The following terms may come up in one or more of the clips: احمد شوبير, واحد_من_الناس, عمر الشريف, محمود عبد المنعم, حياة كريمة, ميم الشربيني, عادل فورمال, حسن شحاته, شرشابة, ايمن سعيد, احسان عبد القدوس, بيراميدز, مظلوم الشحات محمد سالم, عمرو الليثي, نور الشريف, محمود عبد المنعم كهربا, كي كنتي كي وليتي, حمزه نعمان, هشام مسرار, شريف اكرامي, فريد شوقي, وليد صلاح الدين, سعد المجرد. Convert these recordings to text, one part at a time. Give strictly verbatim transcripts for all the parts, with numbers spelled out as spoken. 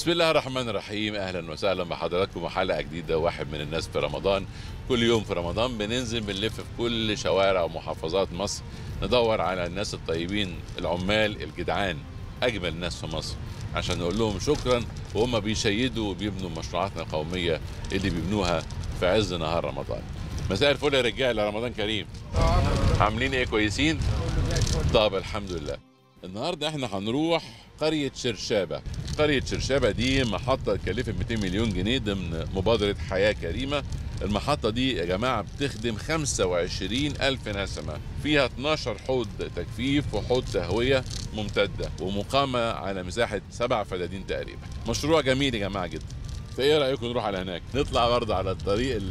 بسم الله الرحمن الرحيم. اهلا وسهلا بحضراتكم وحلقه جديده واحد من الناس في رمضان. كل يوم في رمضان بننزل بنلف في كل شوارع ومحافظات مصر، ندور على الناس الطيبين، العمال الجدعان، اجمل ناس في مصر، عشان نقول لهم شكرا وهم بيشيدوا وبيبنوا مشروعاتنا القوميه اللي بيبنوها في عز نهار رمضان. مساء الفل يا رجاله، رمضان كريم. عاملين ايه؟ كويسين؟ طب الحمد لله. النهارده احنا هنروح قريه شرشابه. قرية شرشابة دي محطة اتكلفت مئتين مليون جنيه ضمن مبادرة حياة كريمة. المحطة دي يا جماعة بتخدم خمسة وعشرين ألف نسمة، فيها اثناشر حوض تجفيف وحوض تهوية ممتدة، ومقامة على مساحة سبع فدادين تقريبا. مشروع جميل يا جماعة جدا. فإيه رأيكم نروح على هناك؟ نطلع برضه على الطريق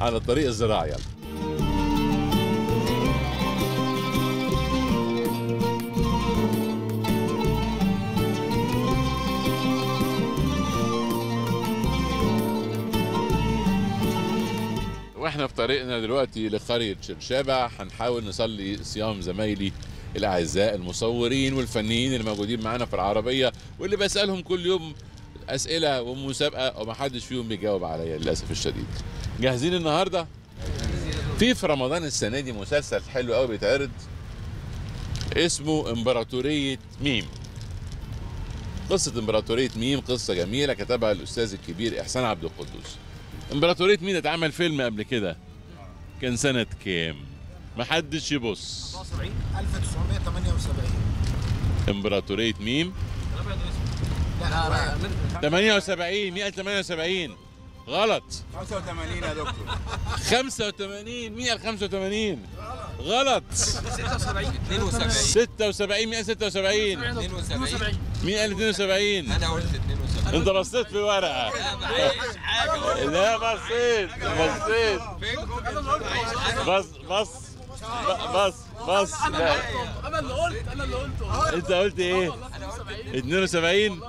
على الطريق الزراعي يلا. يعني. احنا في طريقنا دلوقتي لقرية شرشابة، هنحاول نصلي صيام زمايلي الاعزاء المصورين والفنيين اللي موجودين معانا في العربية، واللي بسألهم كل يوم اسئلة ومسابقة ومحدش فيهم بيجاوب عليا للأسف الشديد. جاهزين النهاردة؟ في في رمضان السنة دي مسلسل حلو قوي بيتعرض اسمه امبراطورية ميم. قصة امبراطورية ميم قصة جميلة كتبها الأستاذ الكبير احسان عبد القدوس. امبراطورية مين اتعمل فيلم قبل كده؟ كان سنة كام؟ محدش يبص. ألف وتسعمئة وثمانية وسبعين. امبراطورية ميم؟ لا ثمانية وسبعين. مئة وثمانية وسبعين غلط. خمسة وثمانين يا دكتور. خمسة وثمانين. مئة وخمسة وثمانين غلط. ستة وسبعين. اثنين وسبعين. ستة وسبعين. مئة وستة وسبعين. اثنين وسبعين. مئة واثنين وسبعين. انا قلت اثنين وسبعين. انت بصيت في ورقه. لا بصيت بصيت بص بص بص بص لا انا اللي قلت انا اللي قلته. انت قلت ايه؟ اثنين وسبعين.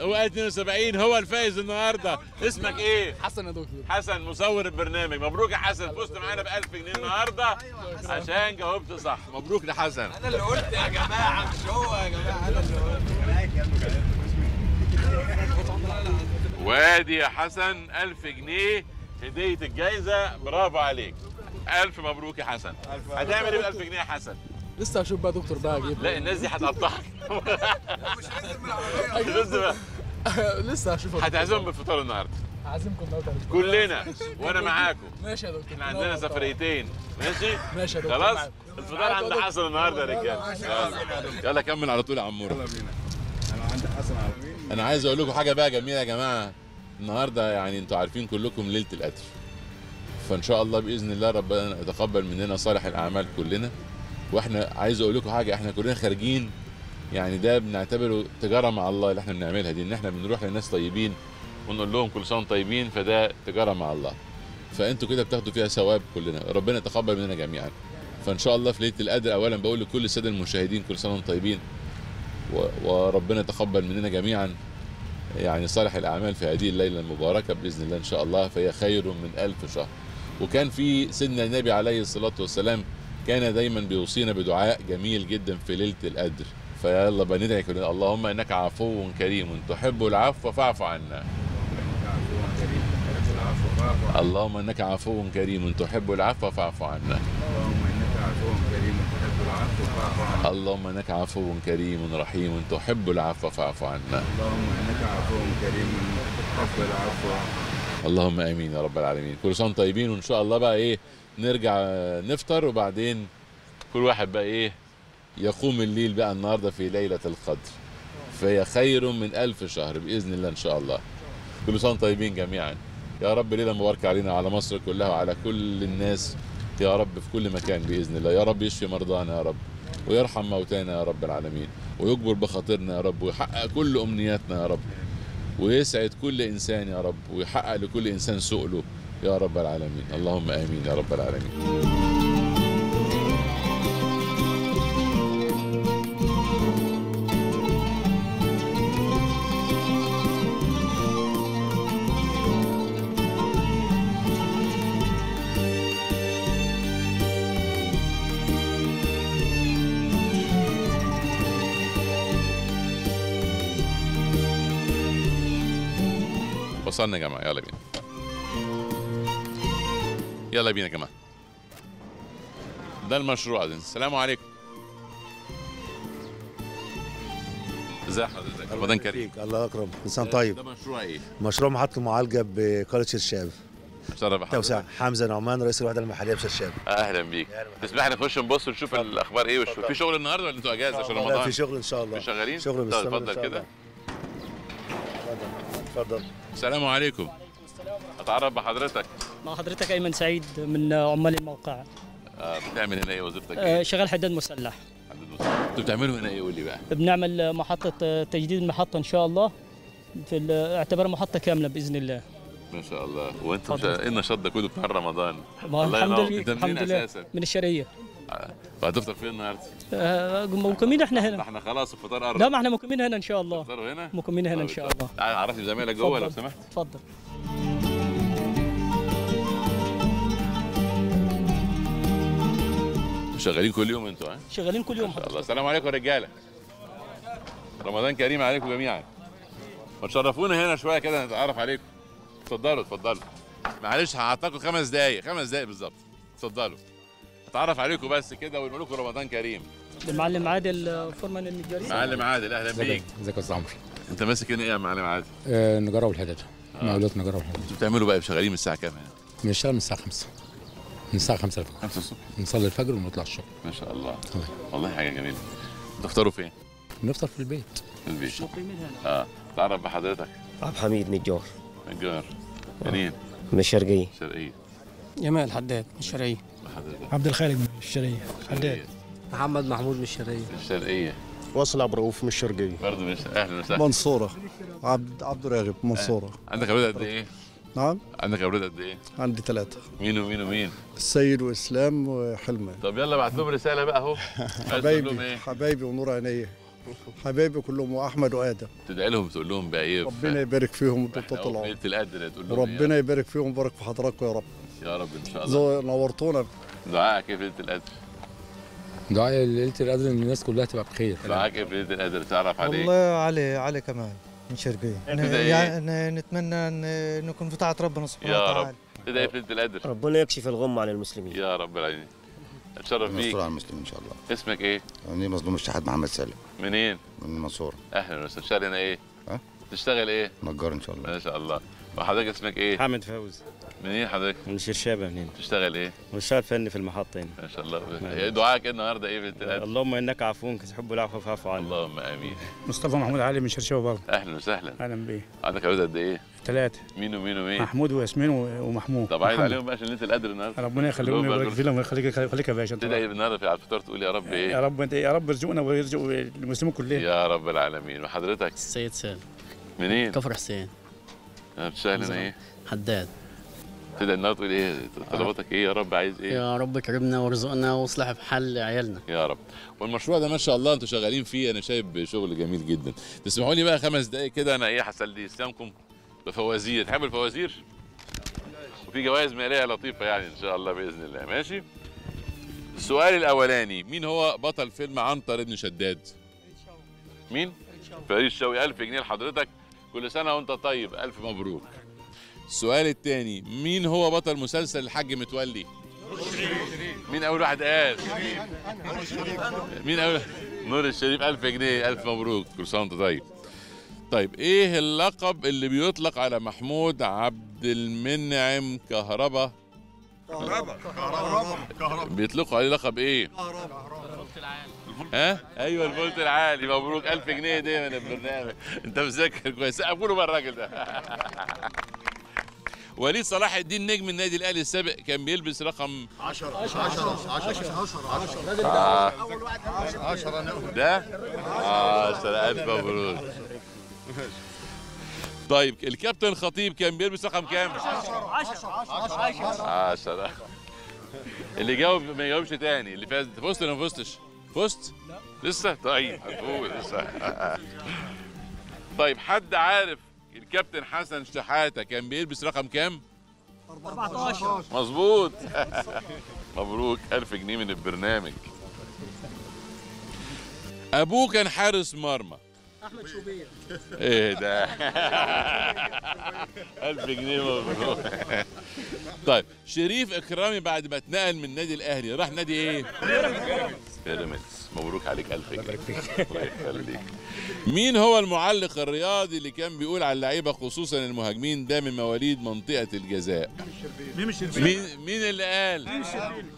هو اثنين وسبعين هو الفائز النهارده. اسمك ايه؟ حسن يا دكتور. حسن مصور البرنامج. مبروك يا حسن، فزت معانا ب ألف جنيه النهارده عشان جاوبت صح. مبروك لحسن. انا اللي قلت يا جماعه، مش هو يا جماعه، انا اللي قلت. وادي يا حسن ألف جنيه هديه الجايزه. برافو عليك، ألف مبروك يا حسن. هتعمل ايه ب ألف جنيه يا حسن؟ لسه هشوف بقى دكتور بقى اجيب. لا الناس دي هتقطعك. مش هنزل من العربيه. لسه هشوفك. هتعزمهم بالفطار النهارده. هعزمكم النهارده كلنا وانا معاكم. ماشي يا دكتور. احنا عندنا سفريتين. ماشي؟ ماشي يا دكتور. خلاص؟ الفطار عند حسن النهارده يا رجاله. يلا كمل على طول يا عمور. يلا بينا. انا عند حسن عمور. انا عايز اقول لكم حاجه بقى جميله يا جماعه. النهارده يعني انتوا عارفين كلكم ليله القدر. فان شاء الله باذن الله ربنا يتقبل مننا صالح الاعمال كلنا. واحنا عايز اقول لكم حاجه، احنا كلنا خارجين يعني ده بنعتبره تجاره مع الله اللي احنا بنعملها دي، ان احنا بنروح لناس طيبين ونقول لهم كل سنه طيبين، فده تجاره مع الله. فانتوا كده بتاخدوا فيها ثواب كلنا، ربنا يتقبل مننا جميعا. فان شاء الله في ليله القدر اولا بقول لكل الساده المشاهدين كل سنه طيبين، وربنا يتقبل مننا جميعا يعني صالح الاعمال في هذه الليله المباركه باذن الله ان شاء الله، فهي خير من ألف شهر. وكان في سيدنا النبي عليه الصلاه والسلام كان دايما بيوصينا بدعاء جميل جدا في ليله القدر. فيلا بندعي كلنا، اللهم انك عفو كريم تحب العفو فاعف عنا. اللهم انك عفو كريم تحب العفو فاعف عنا. اللهم انك عفو كريم رحيم تحب العفو فاعف عنا. اللهم انك عفو كريم تحب العفو. اللهم امين يا رب العالمين. كل سنه طيبين، وان شاء الله بقى ايه نرجع نفطر وبعدين كل واحد بقى ايه يقوم الليل بقى النهارده في ليله القدر، فهي خير من ألف شهر باذن الله ان شاء الله. كل سنه طيبين جميعا. يا رب ليله مباركه علينا، على مصر كلها وعلى كل الناس يا رب، في كل مكان باذن الله. يا رب يشفي مرضانا يا رب، ويرحم موتانا يا رب العالمين، ويجبر بخاطرنا يا رب، ويحقق كل امنياتنا يا رب، ويسعد كل انسان يا رب، ويحقق لكل انسان سؤله يا رب العالمين. اللهم آمين يا رب العالمين. وصلنا يا جماعه، يلا بينا يلا بينا يا جماعه. ده المشروع ده. السلام عليكم. ازي حضرتك؟ رمضان كريم. الله يكرمك. انسان طيب. ده مشروع ايه؟ مشروع محطه المعالجه بقريه شرشابة. اتشرف بحضرتك. توسع. حمزه نعمان رئيس الوحده المحليه بشرشابة. اهلا بيك. تسمح لي نخش نبص ونشوف الاخبار ايه؟ وشوف في شغل النهارده ولا انتوا اجازه عشان رمضان؟ لا في شغل ان شاء الله. في شغالين؟ شغل باستمرار. اتفضل كده. اتفضل. السلام عليكم. وعليكم السلام. اتعرف بحضرتك. مع حضرتك ايمن سعيد من عمال الموقع. اه بتعمل هنا ايه؟ وظيفتك ايه؟ شغال حداد مسلح. حداد مسلح. انتوا بتعملوا هنا ايه؟ قول لي بقى. بنعمل محطه، تجديد المحطه ان شاء الله، في اعتبار محطه كامله باذن الله. ما شاء الله. وانت ايه النشاط ده كله بتاع رمضان؟ الله ينور. انت منين اساسا؟ من الشرقيه. هتفطر فين النهارده؟ آه مقيمين احنا هنا. احنا خلاص الفطار قرب. لا ما احنا مقيمين هنا ان شاء الله. تفطروا هنا؟ مقيمين هنا ان شاء الله. عرفني زمايلك جوه لو سمحت. اتفضل. شغالين كل يوم انتوا؟ ها؟ شغالين كل يوم. الله. السلام عليكم يا رجاله. رمضان كريم عليكم جميعا. وتشرفونا هنا شويه كده نتعرف عليكم. اتفضلوا اتفضلوا. معلش هعطاكم خمس دقايق، خمس دقايق بالظبط. اتفضلوا. اتعرف عليكم بس كده ونقول لكم رمضان كريم. المعلم عادل فورمال النجاري. معلم عادل اهلا بيك. ازيك يا استاذ عمرو؟ انت ماسك هنا ايه يا معلم عادل؟ آه النجاره والحداده. آه. مقاولات نجاره والحداده. انتوا بتعملوا بقى شغالين من الساعه كام هنا؟ بنشتغل من الساعه خمسة. من الساعه خمسة الفجر. خمسة الصبح. نصلي الفجر ونطلع الشغل. ما شاء الله. طبعا. والله حاجه جميله. بتفطروا فين؟ بنفطر في البيت. في البيت. مقيمين هنا. اه اتعرف بحضرتك. عبد الحميد نجار. نجار. منين؟ من الشرقيه. الشرقيه. جمال حداد من الشرقيه. عبد الخالق من الشرقيه. حداد. محمد محمود من الشرقيه. الشرقيه. واصل عبد الرؤوف من الشرقيه. برضه من الشرقيه. اهلا وسهلا. منصوره. عبد عبد الراغب منصوره. عندك اولاد قد ايه؟ نعم. عندك اولاد قد ايه؟ عندي ثلاثه. مين ومين ومين؟ السيد واسلام وحلمه. طب يلا ابعت لهم رساله بقى اهو. حبايبي حبايبي ونور عينيا. حبايبي كلهم واحمد وادم. تدعي لهم تقول لهم بقى ايه؟ ربنا يبارك فيهم وانتم بتطلعوا. بقيت القدر تقول لهم ربنا يبارك فيهم ويبارك في حضراتكم يا رب. يا رب ان شاء الله. نورتونا. دعائك ايه في ليله القدر؟ دعائي ليله القدر ان الناس كلها تبقى بخير. دعائك ايه في ليله القدر؟ تعرف عليه؟ والله علي علي كمال من شرقيه. يعني نتمنى ان نكون في طاعه ربنا سبحانه وتعالى. يا رب. تدعي في ليله القدر. ربنا يكشف الغمه عن المسلمين. يا رب العالمين. اتشرف بيك. مستور على المسلمين ان شاء الله. اسمك ايه؟ انا مظلوم الشحات محمد سالم. منين؟ من المنصوره. اهلا وسهلا. بتشتغل هنا ايه؟ ها؟ بتشتغل ايه؟ نجار ان شاء الله. ما شاء الله. وحضرتك اسمك ايه؟ حامد فوزي. منين حضرتك؟ من شرشابة. منين؟ بتشتغل ايه؟ بشتغل فني في المحطة هنا. ما شاء الله. دعائك النهارده ايه بنت القدر؟ اللهم انك عفو تحب العفو فاعف عني. اللهم امين. مصطفى محمود علي من شرشابة برضه. اهلا وسهلا. اهلا بيه. عندك اولاد قد ايه؟ ثلاثة. مين ومين ومين؟ محمود وياسمين ومحمود. طب عايز عليهم بقى عشان ليلة القدر النهارده. ربنا يخليهم ويبارك فيهم ويخليك يخليك يا باشا. تدعي النهارده في على الفطار تقول يا رب ايه؟ يا رب انت يا رب ارزقنا ويرزق المسلمين كلهم. يا رب العالمين. وحضرتك؟ السيد سالم. منين؟ كفر حسين. بتشتغل هنا ايه؟ حداد. تدعي النهارده تقول ايه؟ طلباتك ايه يا رب؟ عايز ايه؟ يا رب كرمنا وارزقنا واصلح في حال عيالنا يا رب. والمشروع ده ما شاء الله انتوا شغالين فيه، انا شايف شغل جميل جدا. تسمحوا لي بقى خمس دقائق كده انا ايه هسلي اسلامكم بفوازير. تحبوا الفوازير؟ وفي جوائز ماليه لطيفه يعني ان شاء الله باذن الله. ماشي؟ السؤال الاولاني، مين هو بطل فيلم عنتر ابن شداد؟ مين؟ فريد شوقي. ألف جنيه لحضرتك. كل سنه وانت طيب. ألف مبروك. السؤال الثاني، مين هو بطل مسلسل الحاج متولي؟ نور الشريف. مين أول واحد قال؟ نور الشريف. مين أول؟ نور الشريف. ألف جنيه. ألف مبروك. كل سنة وأنت طيب. طيب إيه اللقب اللي بيطلق على محمود عبد المنعم كهربا؟ كهربا كهربا كهربا. بيطلقوا عليه لقب إيه؟ كهربا. الفولت العالي. ها؟ أيوه الفولت العالي. مبروك. ألف جنيه دايما يا برنامج. أنت مذاكر كويس. سقفوا له بقى الراجل ده. وليد صلاح الدين نجم النادي الاهلي السابق كان بيلبس رقم عشرة. عشرة عشرة عشرة ده عشرة. ألف مبروك. طيب الكابتن خطيب كان بيلبس رقم كام؟ عشرة عشرة عشرة. اللي جاوب ما يجاوبش تاني. اللي فاز. فزت ولا ما فزتش؟ فزت؟ لسه؟ طيب هتفوز لسه. طيب حد عارف الكابتن حسن شحاته كان بيلبس رقم كام؟ أربعتاشر. مظبوط. مبروك. ألف جنيه من البرنامج. أبوه كان حارس مرمى احمد شوبير. ايه ده؟ ألف جنيه مبروك. طيب شريف اكرامي بعد ما اتنقل من النادي الاهلي راح نادي ايه؟ بيراميدز. مبروك عليك ألف جنيه. الله يخليك. مين هو المعلق الرياضي اللي كان بيقول على اللعيبه خصوصا المهاجمين ده من مواليد منطقه الجزاء؟ ميم الشربيني. مين مين اللي قال؟ ميم الشربيني.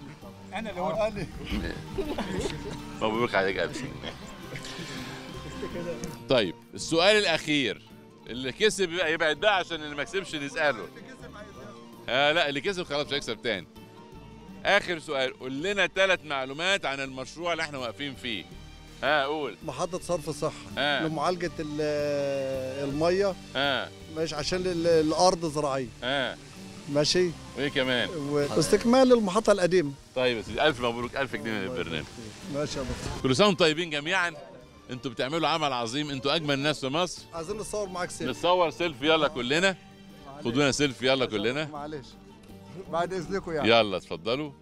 انا اللي هو قال. مبروك عليك ألف جنيه. طيب السؤال الاخير، اللي كسب يبعد ده عشان اللي ما كسبش نساله. آه لا اللي كسب خلاص مش هيكسب تاني. اخر سؤال، قول لنا ثلاث معلومات عن المشروع اللي احنا واقفين فيه. ها آه قول. محطة صرف صحة آه. لمعالجة المية آه. ماشي، عشان الارض زراعية آه. ماشي. وايه كمان؟ واستكمال المحطة القديمة. طيب يا سيدي ألف مبروك، ألف جنيه للبرنامج. ماشي يا بطل. كل سنة وانتم طيبين جميعا. انتوا بتعملوا عمل عظيم، انتوا اجمل الناس في مصر. عايزين نتصور معاك سيلفي. نتصور سيلفي يلا كلنا. خدونا سيلفي يلا كلنا. معلش بعد اذنكم يعني. يلا اتفضلوا.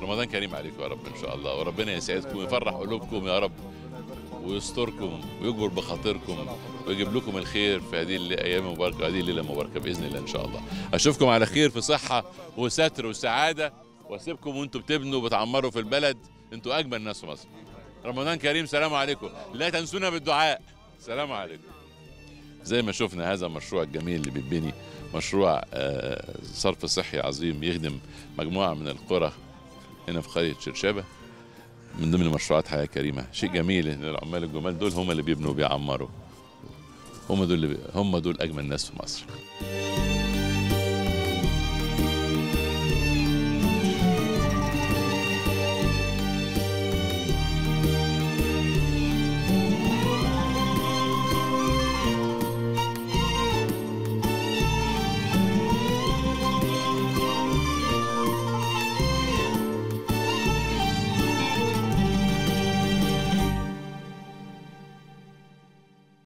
رمضان كريم عليكم يا رب ان شاء الله، وربنا يسعدكم ويفرح قلوبكم يا رب، ويستركم ويجبر بخاطركم ويجيب لكم الخير في هذه الايام المباركه، هذه الليله المباركه باذن الله ان شاء الله. اشوفكم على خير في صحه وستر وسعاده، واسيبكم وانتم بتبنوا وبتعمروا في البلد، انتم اجمل الناس في مصر. رمضان كريم، سلام عليكم، لا تنسونا بالدعاء. سلام عليكم. زي ما شفنا هذا المشروع الجميل اللي بيتبني، مشروع صرف صحي عظيم يخدم مجموعه من القرى هنا في قريه شرشابه، من ضمن مشروعات حياة كريمة. شيء جميل ان العمال الجمال دول هم اللي بيبنوا وبيعمروا، هم دول هم دول اجمل ناس في مصر.